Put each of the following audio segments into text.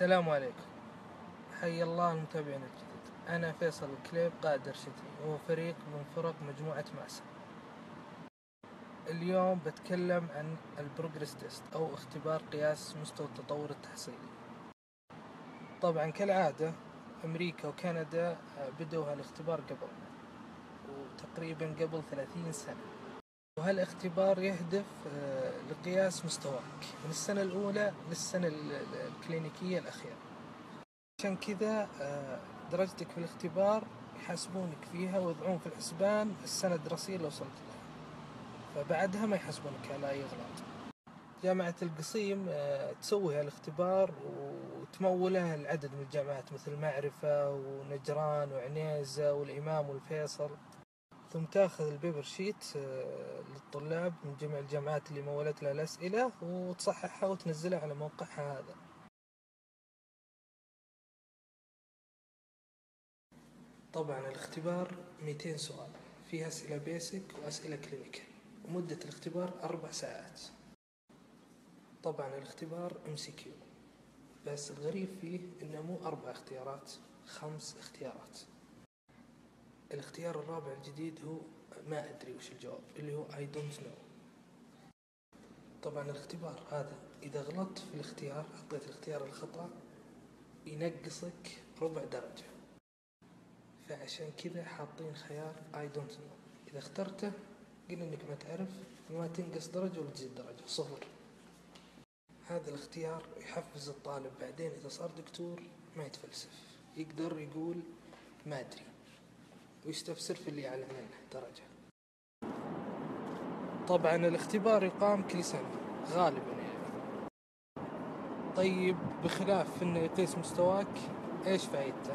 السلام عليكم، حي الله المتابعين الجدد. أنا فيصل الكليب قائد ارشدني وهو فريق من فرق مجموعة ماسا. اليوم بتكلم عن البروجريس تيست أو اختبار قياس مستوى التطور التحصيلي. طبعا كالعادة أمريكا وكندا بدأوا هالاختبار قبلنا وتقريبا قبل 30 سنة، وهالاختبار يهدف لقياس مستواك من السنة الأولى للسنة الكلينيكية الأخيرة. عشان كذا درجتك في الاختبار يحاسبونك فيها ويضعون في الحسبان السنة الدراسية اللي وصلت لها، فبعدها ما يحاسبونك على أي غلط. جامعة القصيم تسوي هالاختبار وتموله العدد من الجامعات مثل معرفة ونجران وعنيزة والإمام والفيصل، ثم تاخذ البيبر شيت للطلاب من جميع الجامعات اللي مولت لها الأسئلة وتصححها وتنزلها على موقعها هذا. طبعا الاختبار 200 سؤال، فيها أسئلة بيسك وأسئلة كلينيكال، ومدة الاختبار 4 ساعات. طبعا الاختبار MCQ، بس الغريب فيه إنه مو 4 اختيارات، 5 اختيارات. الاختيار الرابع الجديد هو ما أدري وش الجواب، اللي هو I don't know. طبعا الاختبار هذا إذا غلطت في الاختيار، حطيت الاختيار الخطأ، ينقصك ربع درجة، فعشان كذا حاطين خيار I don't know. إذا اخترته قلنا إنك ما تعرف، ما تنقص درجة ولا تزيد درجة، 0. هذا الاختيار يحفز الطالب بعدين إذا صار دكتور ما يتفلسف، يقدر يقول ما أدري ويستفسر في اللي أعلى منه درجة. طبعا الاختبار يقام كل سنة غالبا. طيب بخلاف إنه يقيس مستواك، إيش فائدته؟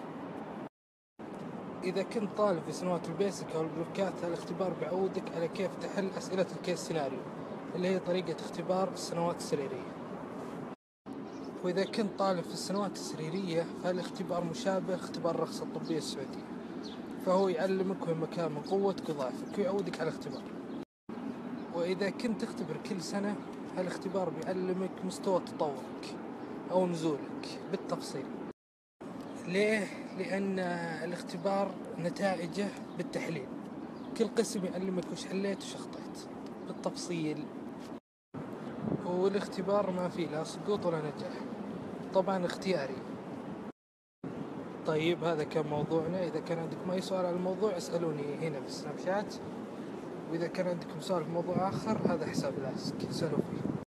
إذا كنت طالب في سنوات البيسك أو البلوكات، الاختبار بعودك على كيف تحل أسئلة الكيس سيناريو اللي هي طريقة اختبار السنوات السريرية. وإذا كنت طالب في السنوات السريرية، فالاختبار مشابه لاختبار الرخصة الطبية السعودية، فهو يعلمك وين مكان من قوتك وضعفك ويعودك على الاختبار. وإذا كنت تختبر كل سنة، هالاختبار بيعلمك مستوى تطورك أو نزولك بالتفصيل. ليه؟ لأن الاختبار نتائجه بالتحليل، كل قسم يعلمك وش حليت وش اخطيت بالتفصيل، والاختبار ما فيه لا سقوط ولا نجاح، طبعا اختياري. طيب هذا كان موضوعنا. إذا كان عندكم أي سؤال على الموضوع اسألوني هنا في السناب شات، وإذا كان عندكم سؤال في موضوع آخر هذا حساب لاسك اسألوا فيه.